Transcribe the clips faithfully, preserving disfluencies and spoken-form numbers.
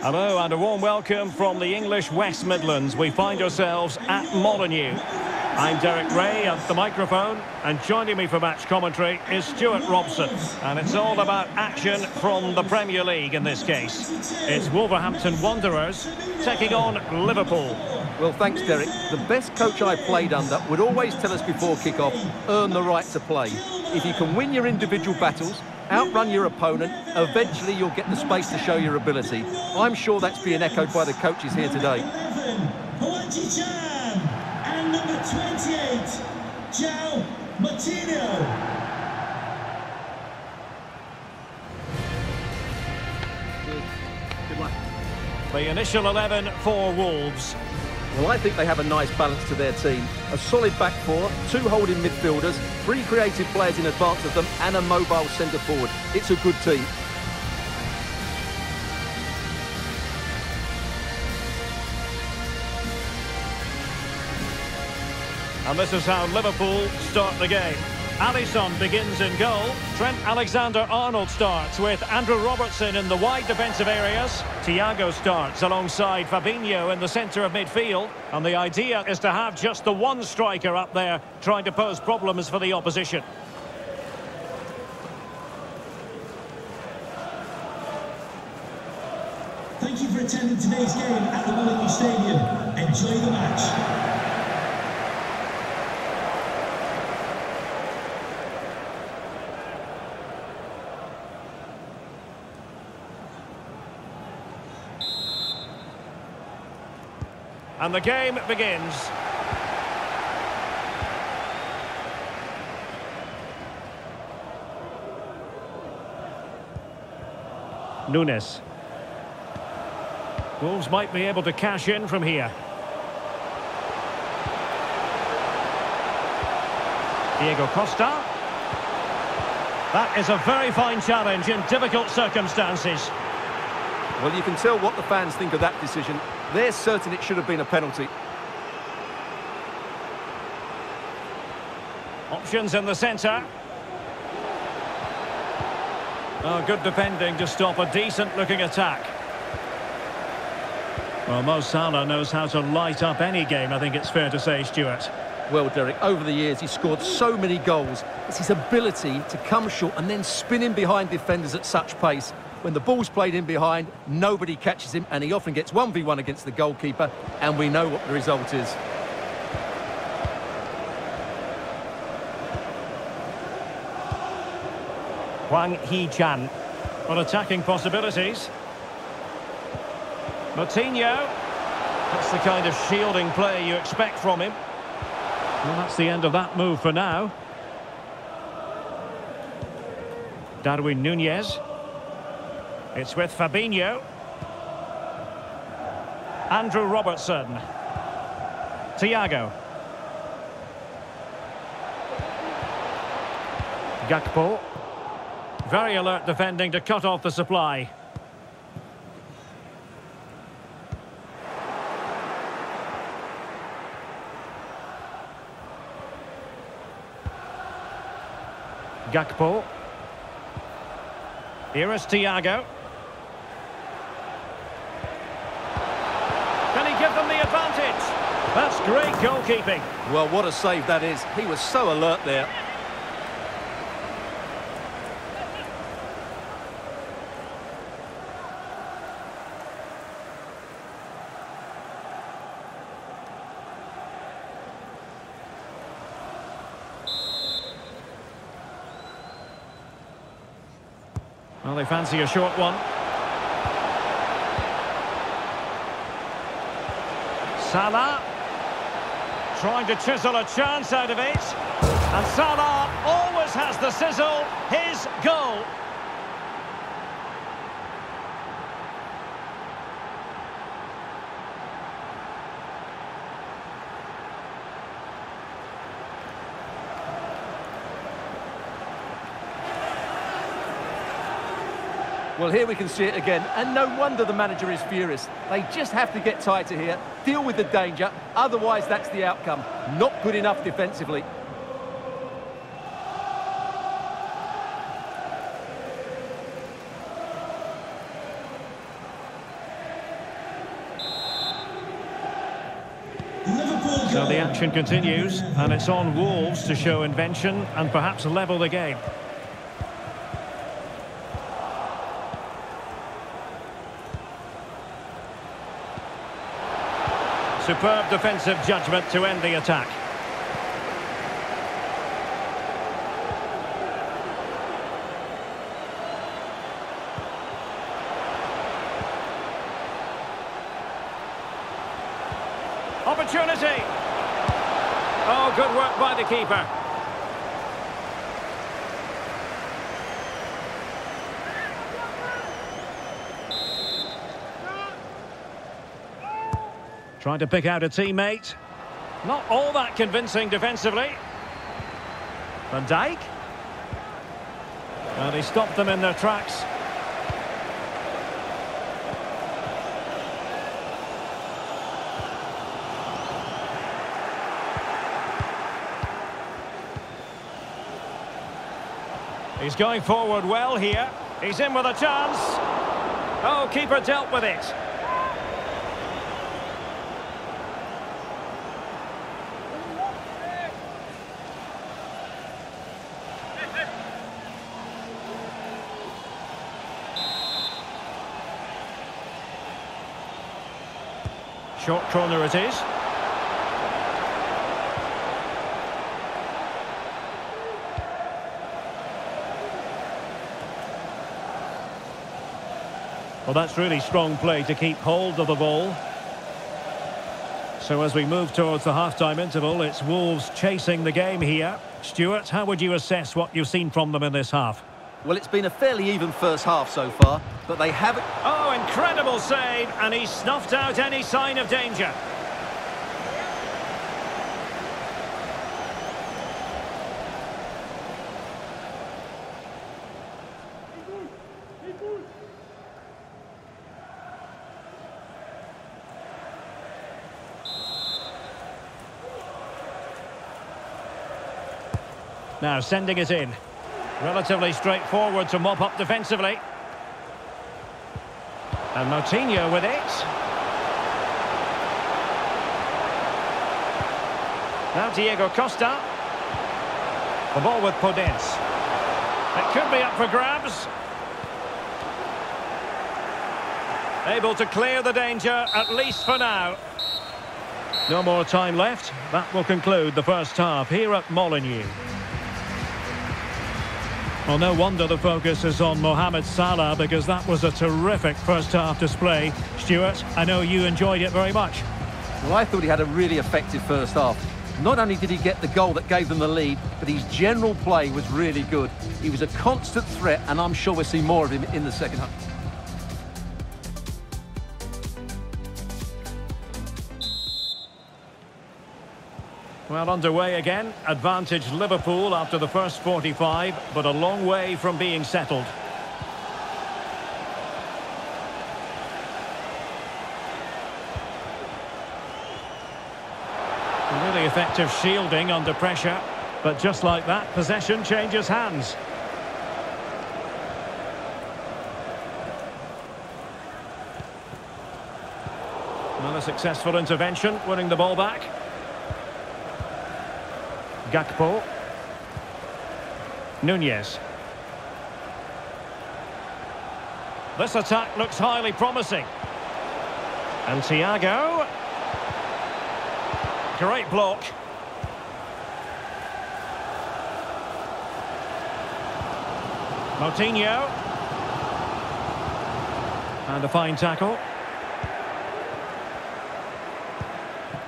Hello and a warm welcome from the English West Midlands. We find ourselves at Molyneux. I'm Derek Ray at the microphone, and joining me for match commentary is Stuart Robson. And it's all about action from the Premier League in this case. It's Wolverhampton Wanderers taking on Liverpool. Well, thanks, Derek. The best coach I played under would always tell us before kick-off, earn the right to play. If you can win your individual battles, outrun your opponent, eventually you'll get the space to show your ability. I'm sure that's being echoed by the coaches here today. Hwang Hee-chan and number twenty-eight, João Moutinho. Good luck. The initial eleven for Wolves. Well, I think they have a nice balance to their team. A solid back four, two holding midfielders, three creative players in advance of them, and a mobile centre-forward. It's a good team. And this is how Liverpool start the game. Alisson begins in goal. Trent Alexander-Arnold starts with Andrew Robertson in the wide defensive areas. Thiago starts alongside Fabinho in the centre of midfield. And the idea is to have just the one striker up there trying to pose problems for the opposition. Thank you for attending today's game at the Molyneux Stadium. Enjoy the match. And the game begins. Nunes. Wolves might be able to cash in from here. Diego Costa. That is a very fine challenge in difficult circumstances. Well, you can tell what the fans think of that decision. They're certain it should have been a penalty. Options in the centre. Oh, good defending to stop a decent-looking attack. Well, Mo Salah knows how to light up any game, I think it's fair to say, Stuart. Well, Derek, over the years he's scored so many goals. It's his ability to come short and then spin in behind defenders at such pace. When the ball's played in behind, nobody catches him, and he often gets one v one against the goalkeeper, and we know what the result is. Hwang Hee-chan on attacking possibilities. Moutinho. That's the kind of shielding play you expect from him. Well, that's the end of that move for now. Darwin Nunez. It's with Fabinho. Andrew Robertson. Thiago. Gakpo. Very alert defending to cut off the supply. Gakpo. Here is Thiago. That's great goalkeeping. Well, what a save that is. He was so alert there. Well, they fancy a short one. Salah. Trying to chisel a chance out of it. And Salah always has the sizzle. His goal. Well, here we can see it again, and no wonder the manager is furious. They just have to get tighter here, deal with the danger, otherwise that's the outcome. Not good enough defensively. So the action continues, and it's on Wolves to show invention and perhaps level the game. Superb defensive judgment to end the attack. Opportunity! Oh, good work by the keeper. Trying to pick out a teammate. Not all that convincing defensively. Van Dijk. And he stopped them in their tracks. He's going forward well here. He's in with a chance. Oh, keeper dealt with it. Short corner it is. Well, that's really strong play to keep hold of the ball. So as we move towards the half-time interval, it's Wolves chasing the game here. Stuart, how would you assess what you've seen from them in this half? Well, it's been a fairly even first half so far, but they haven't... Oh, incredible save, and he snuffed out any sign of danger. Now sending it in. Relatively straightforward to mop up defensively. And Moutinho with it. Now Diego Costa. The ball with Podence. It could be up for grabs. Able to clear the danger, at least for now. No more time left. That will conclude the first half here at Molyneux. Well, no wonder the focus is on Mohamed Salah, because that was a terrific first-half display. Stuart, I know you enjoyed it very much. Well, I thought he had a really effective first half. Not only did he get the goal that gave them the lead, but his general play was really good. He was a constant threat, and I'm sure we'll see more of him in the second half. Well, underway again. Advantage Liverpool after the first forty-five, but a long way from being settled. Really effective shielding under pressure, but just like that, possession changes hands. Another successful intervention, winning the ball back. Gakpo. Nunez. This attack looks highly promising. And Thiago. Great block. Moutinho. And a fine tackle.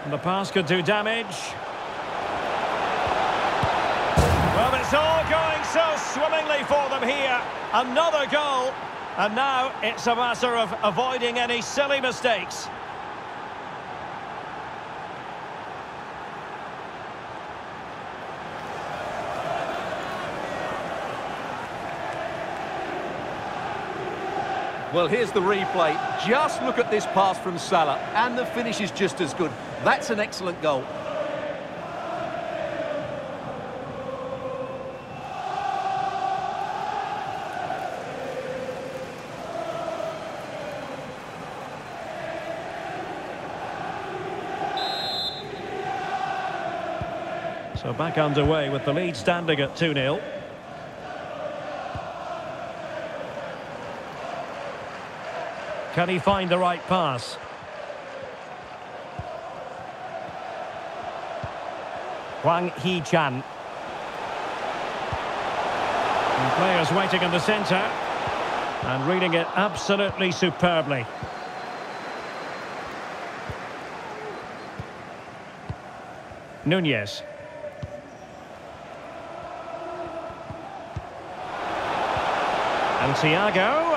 And the pass could do damage. It's all going so swimmingly for them here. Another goal, and now it's a matter of avoiding any silly mistakes. Well, here's the replay. Just look at this pass from Salah, and the finish is just as good. That's an excellent goal. So back underway with the lead standing at two nil. Can he find the right pass? Hwang Hee-chan. And players waiting in the centre. And reading it absolutely superbly. Nunez. And Thiago.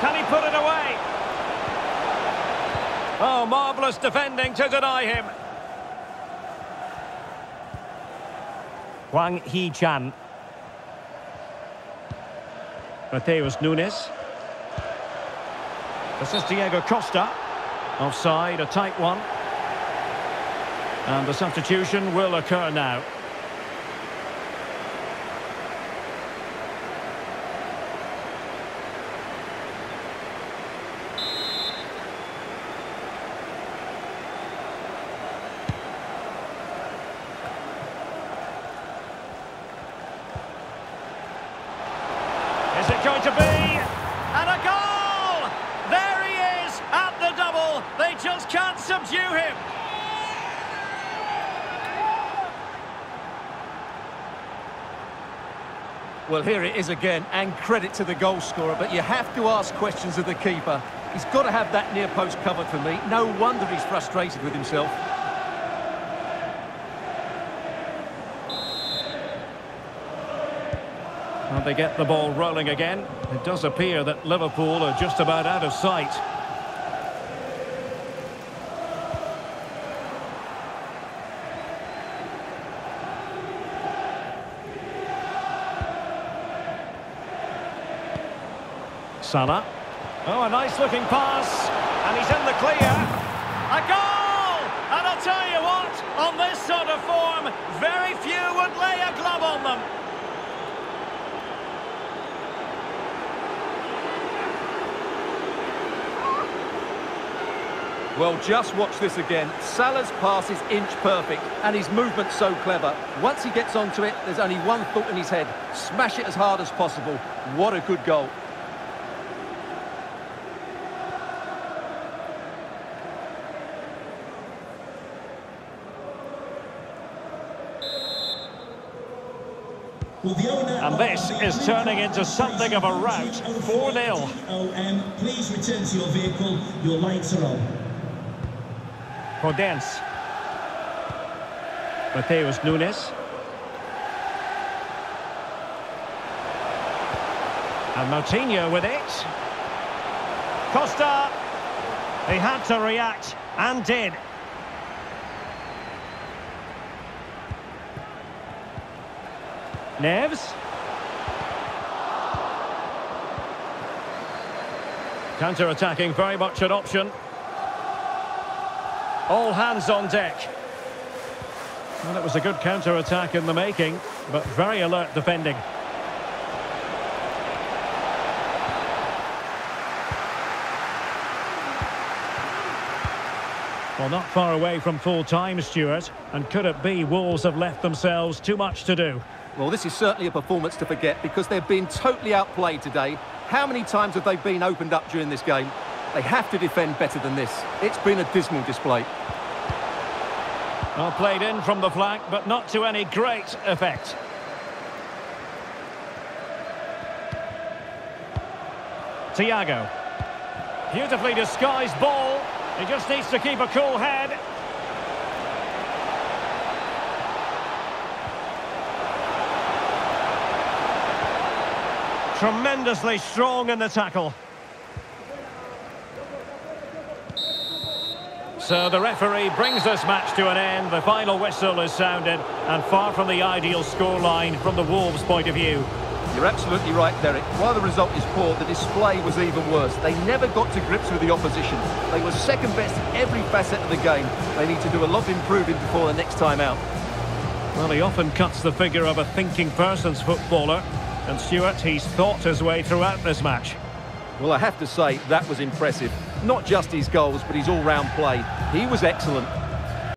Can he put it away? Oh, marvellous defending to deny him. Hwang Hee-chan. Mateus Nunes. This is Diego Costa. Offside, a tight one. And the substitution will occur now. Is it going to be? And a goal! There he is at the double. They just can't subdue him. Well, here it is again, and credit to the goal scorer, but you have to ask questions of the keeper. He's got to have that near post covered for me. No wonder he's frustrated with himself. And they get the ball rolling again. It does appear that Liverpool are just about out of sight. Salah. Oh, a nice-looking pass. And he's in the clear. A goal! And I'll tell you what, on this sort of form, very few would lay a glove on them. Well, just watch this again. Salah's pass is inch-perfect, and his movement's so clever. Once he gets onto it, there's only one thought in his head. Smash it as hard as possible. What a good goal. And this is turning into something of a rout. four nil. Please return to your vehicle. Your lights are on. Podence. Mateus Nunes. And Moutinho with it. Costa. He had to react and did. Neves. Counter-attacking, very much an option. All hands on deck. Well, it was a good counter-attack in the making, but very alert defending. Well, not far away from full-time, Stuart, and could it be Wolves have left themselves too much to do? Well, this is certainly a performance to forget, because they've been totally outplayed today. How many times have they been opened up during this game? They have to defend better than this. It's been a dismal display. Well, played in from the flank, but not to any great effect. Thiago. Beautifully disguised ball. He just needs to keep a cool head. Tremendously strong in the tackle. So the referee brings this match to an end. The final whistle is sounded, and far from the ideal scoreline from the Wolves' point of view. You're absolutely right, Derek. While the result is poor, the display was even worse. They never got to grips with the opposition. They were second best in every facet of the game. They need to do a lot of improving before the next time out. Well, he often cuts the figure of a thinking person's footballer, and Stuart, he's thought his way throughout this match. Well, I have to say, that was impressive. Not just his goals, but his all-round play. He was excellent.